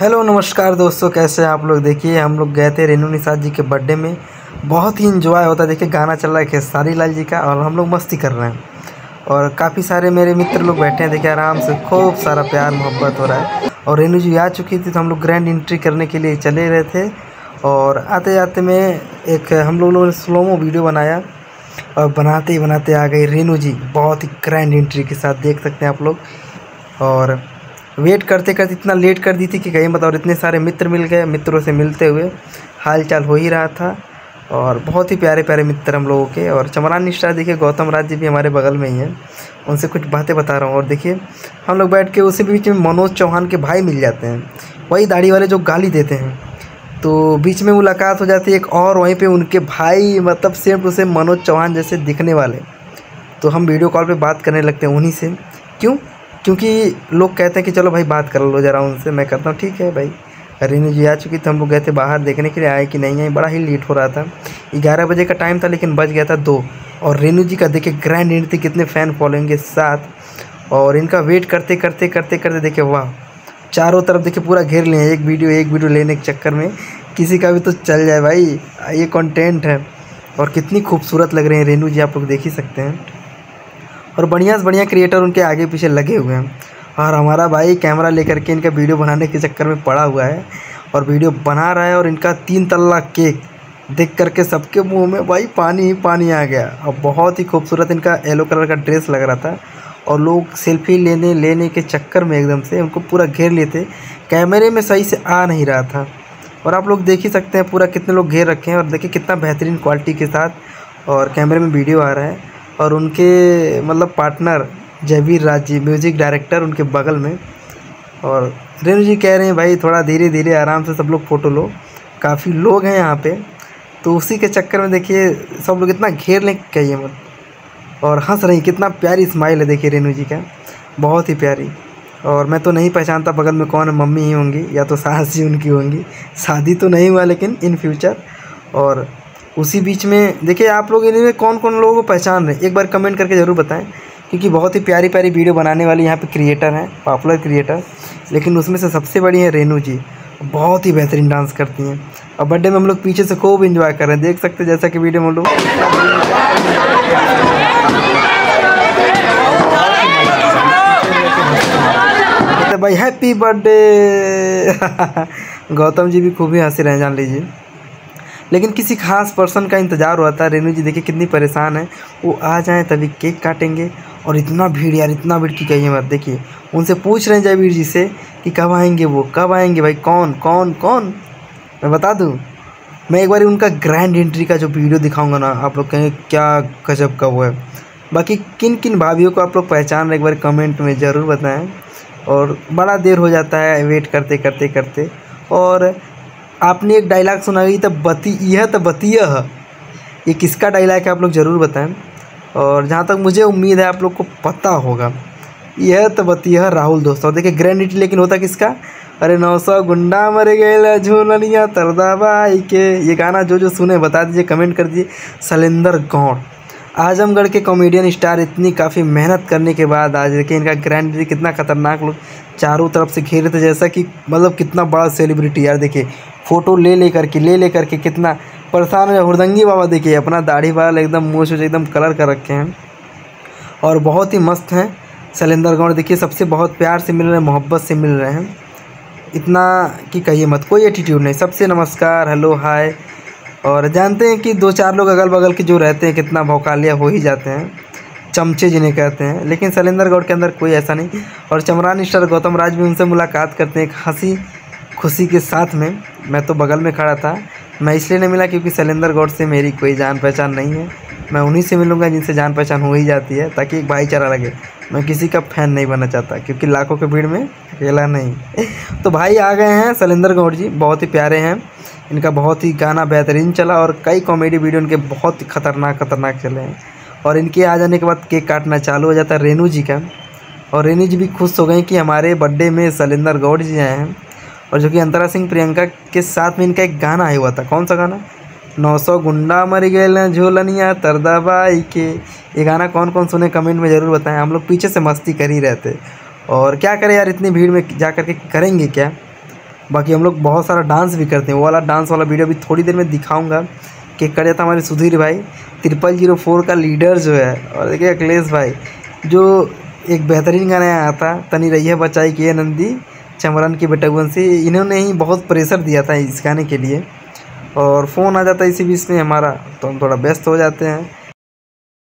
Hello नमस्कार दोस्तों, कैसे हैं आप लोग। देखिए हम लोग गए थे रेनू निषाद जी के बर्थडे में, बहुत ही इन्जॉय होता है। देखिए गाना चल रहा है खेसारी लाल जी का और हम लोग मस्ती कर रहे हैं और काफ़ी सारे मेरे मित्र लोग बैठे हैं। देखिए आराम से खूब सारा प्यार मोहब्बत हो रहा है। और रेनू जी आ चुकी थी तो हम लोग ग्रैंड एंट्री करने के लिए चले रहे थे और आते जाते में एक हम लोगों ने स्लोमो वीडियो बनाया और बनाते ही बनाते आ गई रेनू जी बहुत ही ग्रैंड एंट्री के साथ, देख सकते हैं आप लोग। और वेट करते करते इतना लेट कर दी थी कि कहीं मत, और इतने सारे मित्र मिल गए। मित्रों से मिलते हुए हाल चाल हो ही रहा था और बहुत ही प्यारे प्यारे मित्र हम लोगों के। और चमरान मिश्रा, देखिए गौतम राज जी भी हमारे बगल में ही हैं, उनसे कुछ बातें बता रहा हूँ। और देखिए हम लोग बैठ के उसी बीच में मनोज चौहान के भाई मिल जाते हैं, वही दाढ़ी वाले जो गाली देते हैं, तो बीच में मुलाकात हो जाती है एक। और वहीं पर उनके भाई मतलब same to same Manoj Chauhan जैसे दिखने वाले, तो हम वीडियो कॉल पर बात करने लगते हैं उन्हीं से। क्यों? क्योंकि लोग कहते हैं कि चलो भाई बात कर लो जरा उनसे। मैं करता हूँ ठीक है भाई। रेनू जी आ चुकी थी, हम लोग गए थे बाहर देखने के लिए आए कि नहीं आए। बड़ा ही लेट हो रहा था, 11 बजे का टाइम था लेकिन बज गया था 2। और रेनू जी का देखिए ग्रैंड एंट्री, कितने फ़ैन फॉलोइंग के साथ। और इनका वेट करते करते करते करते देखिए वाह, चारों तरफ देखिए पूरा घेर लिए, एक वीडियो लेने के चक्कर में किसी का भी तो चल जाए भाई, ये कॉन्टेंट है। और कितनी खूबसूरत लग रही है रेनू जी, आप लोग देख ही सकते हैं। और बढ़िया से बढ़िया क्रिएटर उनके आगे पीछे लगे हुए हैं। और हमारा भाई कैमरा लेकर के इनका वीडियो बनाने के चक्कर में पड़ा हुआ है और वीडियो बना रहा है। और इनका 3 तल्ला केक देख करके सबके मुंह में भाई पानी ही पानी आ गया। और बहुत ही खूबसूरत इनका येलो कलर का ड्रेस लग रहा था और लोग सेल्फी लेने के चक्कर में एकदम से उनको पूरा घेर लेते, कैमरे में सही से आ नहीं रहा था। और आप लोग देख ही सकते हैं पूरा कितने लोग घेर रखे हैं। और देखिए कितना बेहतरीन क्वालिटी के साथ और कैमरे में वीडियो आ रहा है। और उनके मतलब partner Jaiveer Raj ji, music director, उनके बगल में। और रेनू जी कह रहे हैं भाई थोड़ा धीरे धीरे आराम से सब लोग फ़ोटो लो, काफ़ी लोग हैं यहाँ पे। तो उसी के चक्कर में देखिए सब लोग इतना घेर लें कहिए मत। और हंस रही, कितना प्यारी स्माइल है देखिए रेनू जी का, बहुत ही प्यारी। और मैं तो नहीं पहचानता बगल में कौन है, मम्मी ही होंगी या तो सास जी उनकी होंगी। शादी तो नहीं हुआ लेकिन इन फ्यूचर। और उसी बीच में देखिए आप लोग इन्हें कौन कौन लोगों को पहचान रहे हैं, एक बार कमेंट करके ज़रूर बताएं। क्योंकि बहुत ही प्यारी प्यारी वीडियो बनाने वाली यहाँ पे क्रिएटर हैं, पॉपुलर क्रिएटर, लेकिन उसमें से सबसे बड़ी है रेनू जी। बहुत ही बेहतरीन डांस करती हैं और बर्थडे में हम लोग पीछे से खूब इंजॉय कर रहे हैं, देख सकते हैं जैसा कि वीडियो में लोग भाई हैप्पी बर्थडे। गौतम जी भी खूब ही हंसी रहे हैं जान लीजिए, लेकिन किसी खास पर्सन का इंतज़ार हुआ था। रेनू जी देखिए कितनी परेशान है, वो आ जाएं तभी केक काटेंगे। और इतना भीड़ यार, इतना भीड़ की कहिए मत। देखिए उनसे पूछ रहे हैं जयवीर जी से कि कब आएंगे वो, कब आएंगे भाई, कौन कौन कौन। मैं बता दूं, मैं एक बार उनका ग्रैंड एंट्री का जो वीडियो दिखाऊंगा ना, आप लोग कहेंगे क्या गजब का वो है। बाकी किन किन भाभियों को आप लोग पहचान रहे, एक बार कमेंट में ज़रूर बताएँ। और बड़ा देर हो जाता है वेट करते करते करते। और आपने एक डायलॉग सुना ही तब बती यह तब बतिया, ये किसका डायलॉग है आप लोग ज़रूर बताएं। और जहाँ तक मुझे उम्मीद है आप लोग को पता होगा, यह तब बतिया राहुल दोस्त। और देखिए ग्रैंड एंट्री लेकिन होता किसका, अरे 900 गुंडा मर गए झूलिया तरदा भाई के। ये गाना जो जो सुने बता दीजिए, कमेंट कर दीजिए। सलिंदर गौड़ आजमगढ़ के कॉमेडियन स्टार, इतनी काफ़ी मेहनत करने के बाद आज देखिए इनका ग्रैंड एंट्री, कितना खतरनाक लोग चारों तरफ से घेरे थे जैसा कि मतलब कितना बड़ा सेलिब्रिटी यार। देखिए फ़ोटो ले लेकर के कितना परेशान है हुरदंगी बाबा। देखिए अपना दाढ़ी वाला एकदम मूछ एकदम कलर कर रखे हैं और बहुत ही मस्त हैं। शैलेंद्र गौड़ देखिए सबसे बहुत प्यार से मिल रहे हैं, मोहब्बत से मिल रहे हैं, इतना कि कहिए मत, कोई एटीट्यूड नहीं, सबसे नमस्कार हेलो हाय। और जानते हैं कि 2-4 लोग अगल बगल के जो रहते हैं कितना भौकालिया हो ही जाते हैं, चमचे जिन्हें कहते हैं, लेकिन शैलेंद्र गौड़ के अंदर कोई ऐसा नहीं। और चमरान मिश्रा गौतम राज भी उनसे मुलाकात करते हैं एक हंसी खुशी के साथ में। मैं तो बगल में खड़ा था, मैं इसलिए नहीं मिला क्योंकि शैलेंद्र गौड़ से मेरी कोई जान पहचान नहीं है। मैं उन्हीं से मिलूंगा जिनसे जान पहचान हो ही जाती है, ताकि एक भाईचारा लगे। मैं किसी का फ़ैन नहीं बनना चाहता क्योंकि लाखों की भीड़ में अकेला नहीं। तो भाई आ गए हैं शैलेंद्र गौड़ जी, बहुत ही प्यारे हैं, इनका बहुत ही गाना बेहतरीन चला और कई कॉमेडी वीडियो इनके बहुत ही खतरनाक चले हैं। और इनके आ जाने के बाद केक काटना चालू हो जाता है रेनू जी का। और रेनू जी भी खुश हो गए कि हमारे बर्थडे में सलिंदर गौड़ जी आए हैं। और जो कि अंतरा सिंह प्रियंका के साथ में इनका एक गाना आया हुआ था, कौन सा गाना, 900 गुंडा मर गए झोलनिया तरदा बाई के। ये गाना कौन कौन सुने कमेंट में ज़रूर बताएं। हम लोग पीछे से मस्ती कर ही रहते और क्या करें यार, इतनी भीड़ में जा कर के करेंगे क्या। बाकी हम लोग बहुत सारा डांस भी करते हैं, वो वाला डांस वाला वीडियो भी थोड़ी देर में दिखाऊंगा कि करे था हमारे सुधीर भाई 0004 का लीडर जो है। और देखिए अखिलेश भाई जो एक बेहतरीन गाना आया था, तनी रही है बचाई की नंदी चमरान की बेटगुन से, इन्होंने ही बहुत प्रेशर दिया था इस गाने के लिए। और फ़ोन आ जाता है इसी बीच में हमारा, तो हम थोड़ा व्यस्त हो जाते हैं।